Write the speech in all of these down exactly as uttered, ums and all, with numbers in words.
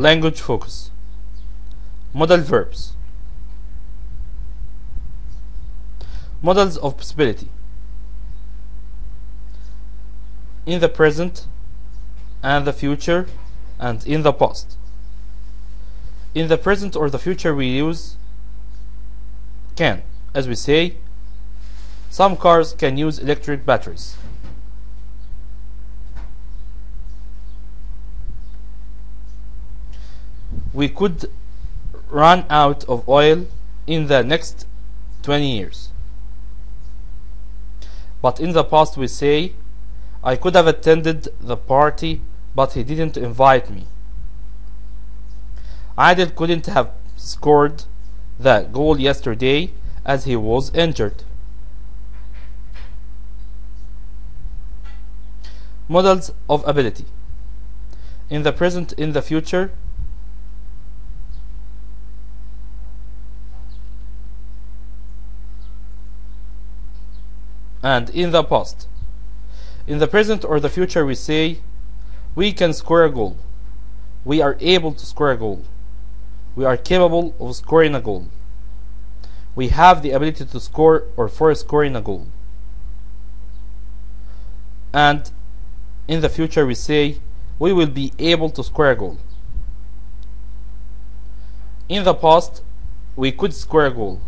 Language focus. Modal verbs. Models of possibility. In the present and the future and in the past. In the present or the future we use can, as we say, some cars can use electric batteries. We could run out of oil in the next twenty years. But in the past we say, I could have attended the party, but he didn't invite me. Adil couldn't have scored the goal yesterday as he was injured. Models of ability. In the present, in the future, and in the past. In the present or the future we say, we can score a goal. We are able to score a goal. We are capable of scoring a goal. We have the ability to score or for scoring a goal. And in the future we say, we will be able to score a goal. In the past, we could score a goal.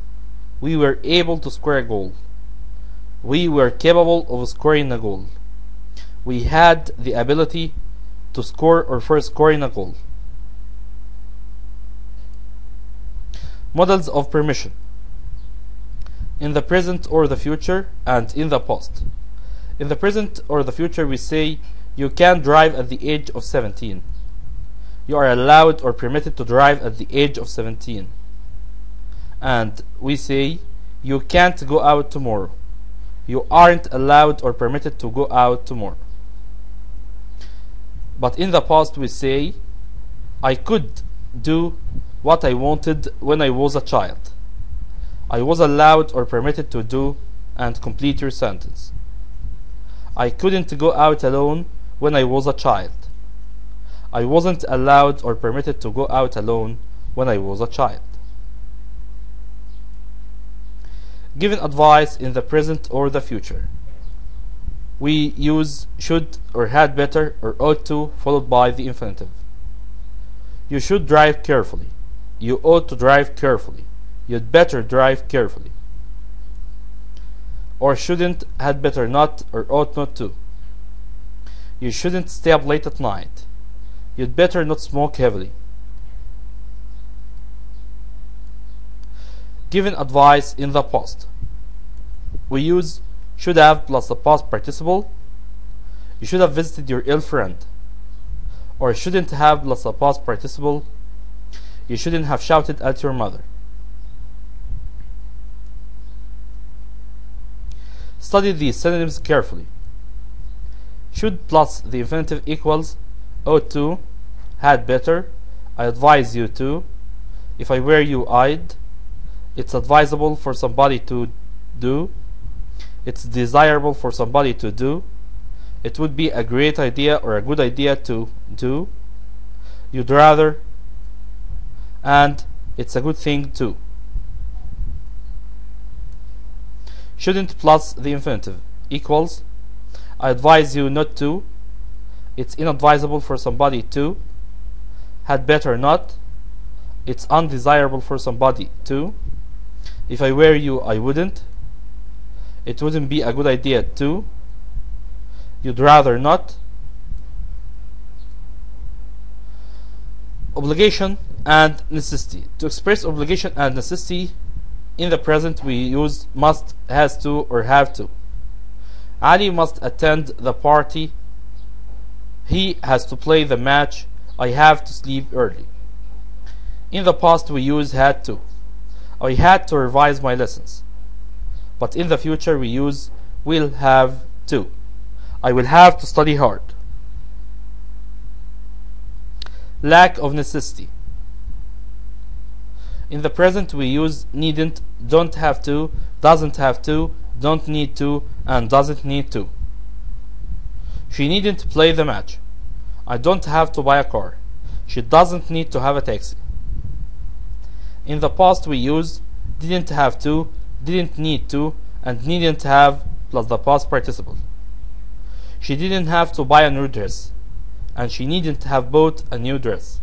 We were able to score a goal. We were capable of scoring a goal. We had the ability to score or for scoring a goal. Models of permission. In the present or the future and in the past. In the present or the future we say, you can drive at the age of seventeen. You are allowed or permitted to drive at the age of seventeen. And we say, you can't go out tomorrow. You aren't allowed or permitted to go out tomorrow. But in the past we say, I could do what I wanted when I was a child. I was allowed or permitted to do, and complete your sentence. I couldn't go out alone when I was a child. I wasn't allowed or permitted to go out alone when I was a child. Given advice in the present or the future, we use should or had better or ought to, followed by the infinitive. You should drive carefully. You ought to drive carefully. You'd better drive carefully. Or shouldn't, had better not, or ought not to. You shouldn't stay up late at night. You'd better not smoke heavily. Given advice in the past, we use should have plus the past participle. You should have visited your ill friend. Or shouldn't have plus the past participle. You shouldn't have shouted at your mother. Study these synonyms carefully. Should plus the infinitive equals ought to, had better, I advise you to, if I were you I'd, it's advisable for somebody to do, it's desirable for somebody to do, it would be a great idea or a good idea to do, you'd rather, and it's a good thing too. Shouldn't plus the infinitive equals I advise you not to, it's inadvisable for somebody to, had better not, it's undesirable for somebody to, if I were you, I wouldn't. It wouldn't be a good idea to. You'd rather not. Obligation and necessity. To express obligation and necessity, in the present we use must, has to, or have to. Ali must attend the party. He has to play the match. I have to sleep early. In the past we use had to. I had to revise my lessons. But in the future we use will have to. I will have to study hard. Lack of necessity. In the present we use needn't, don't have to, doesn't have to, don't need to, and doesn't need to. She needn't play the match. I don't have to buy a car. She doesn't need to have a taxi. In the past we used didn't have to, didn't need to, and needn't have plus the past participle. She didn't have to buy a new dress, and she needn't have bought a new dress.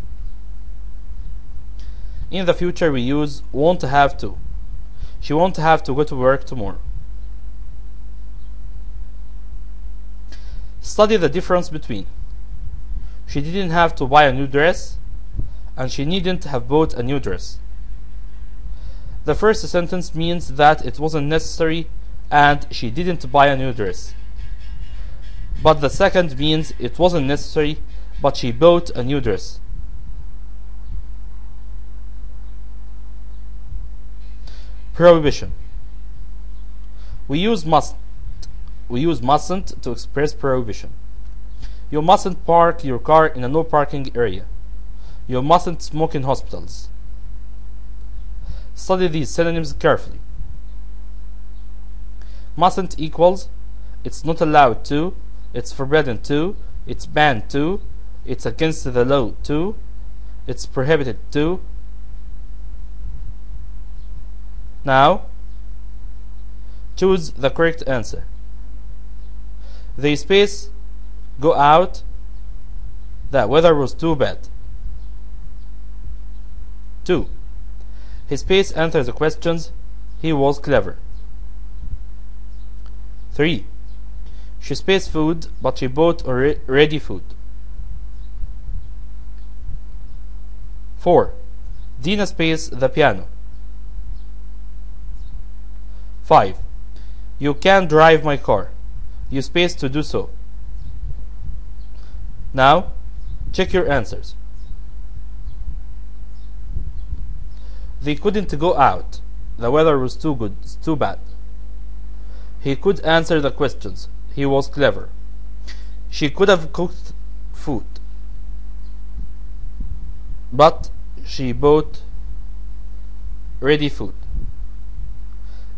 In the future we use won't have to. She won't have to go to work tomorrow. Study the difference between she didn't have to buy a new dress and she needn't have bought a new dress. The first sentence means that it wasn't necessary and she didn't buy a new dress. But the second means it wasn't necessary, but she bought a new dress. Prohibition. We use must. We use mustn't to express prohibition. You mustn't park your car in a no parking area. You mustn't smoke in hospitals. Study these synonyms carefully. Mustn't equals it's not allowed to, it's forbidden to, it's banned to, it's against the law to, it's prohibited to. Now, choose the correct answer. The space, go out, the weather was too bad. two. His space answers the questions, he was clever. three. She space food, but she bought ready food. four. Dina space the piano. five. You can drive my car. You space to do so. Now, check your answers. They couldn't go out. The weather was too good, too bad. He could answer the questions. He was clever. She could have cooked food, but she bought ready food.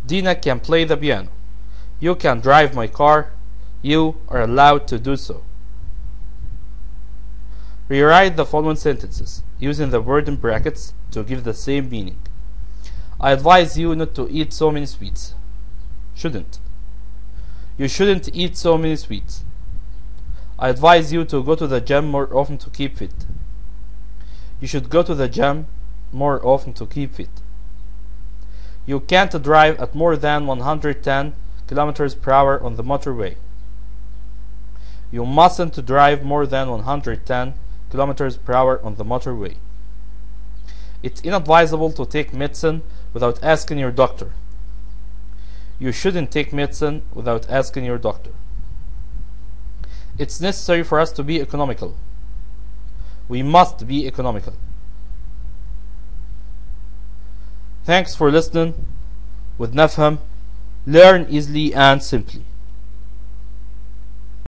Dina can play the piano. You can drive my car. You are allowed to do so. Rewrite the following sentences using the word in brackets to give the same meaning. I advise you not to eat so many sweets. Shouldn't. You shouldn't eat so many sweets. I advise you to go to the gym more often to keep fit. You should go to the gym more often to keep fit. You can't drive at more than one hundred ten kilometers per hour on the motorway. You mustn't drive more than one hundred ten kilometers per hour on the motorway. It's inadvisable to take medicine without asking your doctor. You shouldn't take medicine without asking your doctor. It's necessary for us to be economical. We must be economical. Thanks for listening. With Nafham, learn easily and simply.